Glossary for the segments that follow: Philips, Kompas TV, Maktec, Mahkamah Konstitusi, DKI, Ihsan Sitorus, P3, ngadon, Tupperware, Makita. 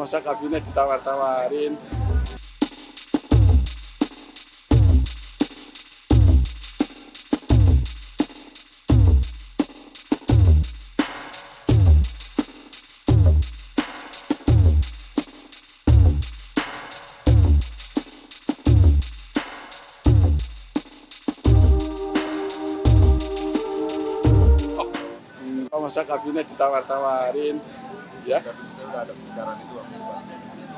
masa kabinet ditawar-tawarin. Masa kabinet ditawar-tawarin, ya? Ada pembicaraan itu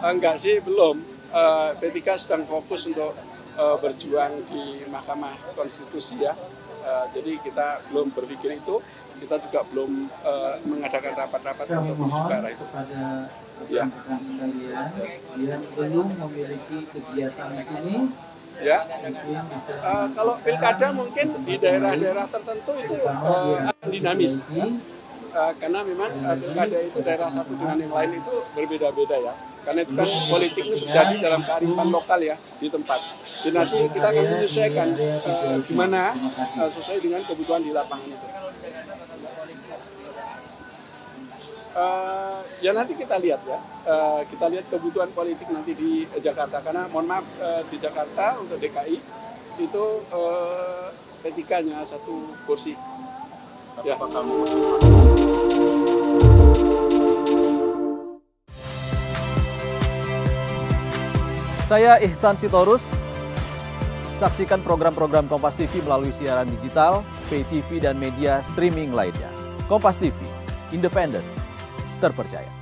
enggak sih, belum. P3 sedang fokus untuk berjuang di Mahkamah Konstitusi, ya. Jadi kita belum berpikir itu, kita juga belum mengadakan rapat-rapat untuk menuju arah itu. Ya. Yang belum memiliki kegiatan di sini. Ya, kalau pilkada mungkin di daerah-daerah tertentu itu dinamis, karena memang pilkada itu daerah satu dengan yang lain itu berbeda-beda, ya. Karena itu kan politik itu terjadi dalam kearifan lokal, ya, di tempat. Jadi nanti kita akan menyesuaikan gimana sesuai dengan kebutuhan di lapangan itu. Ya nanti kita lihat, ya, kita lihat kebutuhan politik nanti di Jakarta, karena mohon maaf di Jakarta untuk DKI itu P3-nya satu kursi. Ya. Saya Ihsan Sitorus, saksikan program-program Kompas TV melalui siaran digital, pay TV dan media streaming lainnya. Kompas TV, independen, terpercaya.